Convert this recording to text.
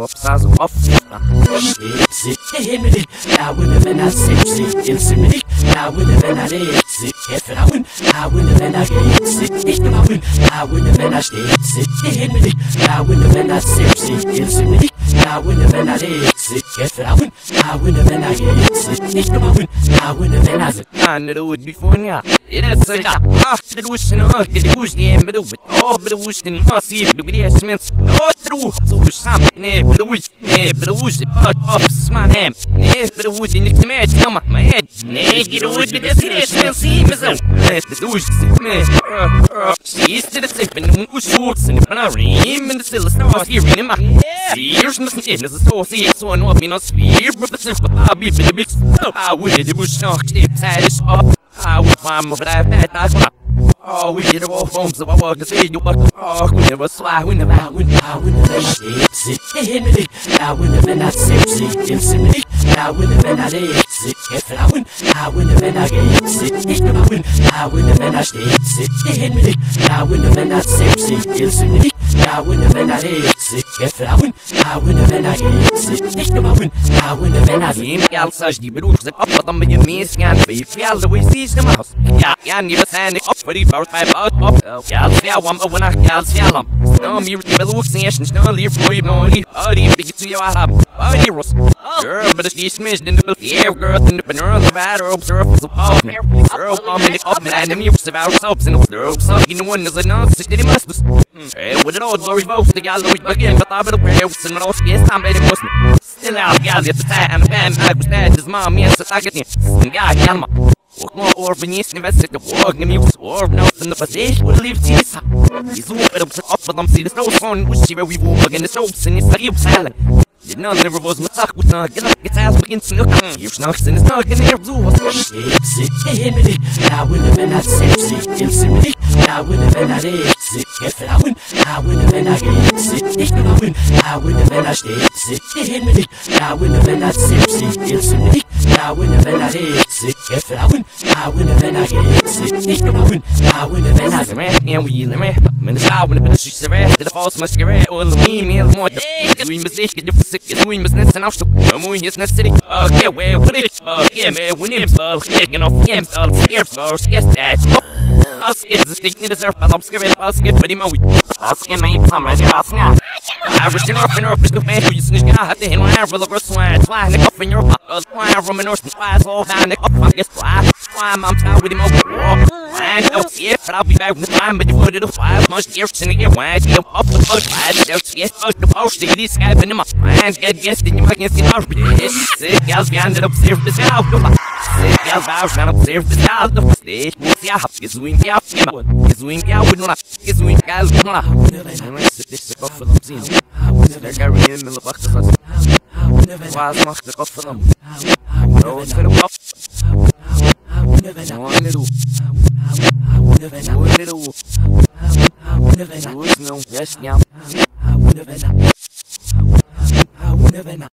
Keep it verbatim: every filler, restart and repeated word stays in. I Never the wish, never the wish, but off's my name. Never the wish in the match, come on, my head. Never the wish, but that's it, I see myself. That's the wish, the match. She's to the tip, and the moon shorts, and the panarim, and the silver stars here in my head. Here's nothing, there's a source here, so I know I've been on sphere, but the simple hobby for the big stuff. I will, the wish, no, it's had it up. I will find my life at that time. Oh, we get all home, so I walk to see you, but oh, we never slide, we never out, we never win the exit. Hey, Henry, I win the men at six, it's in me. I win the men at exit. If I win, I win the men at exit. If I win, I win the men at exit. Hey, Henry, I win the men at six, it's in me. I win the men at exit. If I win, I win the men at exit. If I win, I win the men at exit. I'll search the brutes and up on the means can't be filled away, sees the mouse. Yeah, yeah, never standing up for the first five out of. Yeah, I'll see how I'm over now, I'll see how I'm. No, me below extensions, no, leave for you, no, leave, oh, the big to your lap, oh, the rust. Girl, but it's dismissed in the air, girl, and the panel, the batter, observe the pop, girl, pumping it up, and the music about subs and observe sucking one is enough, six did it must be. Hey, with it all, glory folks, the gallery begin, but I will pray, and all she is, I'm ready for still out, gallery at the time, and the fan, I was dead, his mom, yes, I get him, God, Yalma. وقنا أورب نيس نفسك وقنا ميوس أورب نوت النفسيش واللي بتيسها يزوق أنا بس أفضل أمسي لسوسون وشي بويبو بقى نسوس نسقي بسالك لأنه نرفض متساق وتنا قلق قتاز بقين سنوك يوش ناقص نسناق نرفضوه إكسي إهملي عاون من هالسيبسي إلسملي عاون من هالإكسي إفرعون عاون من هالإكسي إكرعون عاون من هالإكسي إهملي عاون من هالسيبسي إلسملي عاون من هالإكسي إفرعون عاون من هالإكسي إكرعون عاون من هالسماح يا ويل سماح من العاون بنش السماح الفاص مسكرة والميم الموت وين بزيش كدفس كدوين بس ناس نعشق موين يس ناس سري أوكي وبريد أوكي ما ونيمس الخير جنوب يمس الخير فلوس يستعد أصير زتكني لزر فلامسكر فلامسكر بدي ما ويد أصير ما يبصم على أصنع عرفت نروح نروح بس كمان ويسنج جاه هتيه نعرف الغرس ونطلع نقف نروح نعرف من نورس نطلع صوفنا نقف نقطع نعم أمس أودي ما ويد And I'll see it, but I'll be back with the time, but you put it aside. Most years in the year, why I deal up with both sides. Don't get fucked up, I'll see this happening in my mind. Get guessed, and you fucking see how it is. Sick, I'll be ended up, serve this out. Sick, I'll be out, and I'll serve this out. The stage was the out, it's wing out, it's wing out, with no life, it's wing out, with no life. I'm going to sit this up for them, see them. They're carrying in the box of us. Why is my stuck up for them? No, it's gonna pop. No, I'm gonna do. I would never know. Yes, now.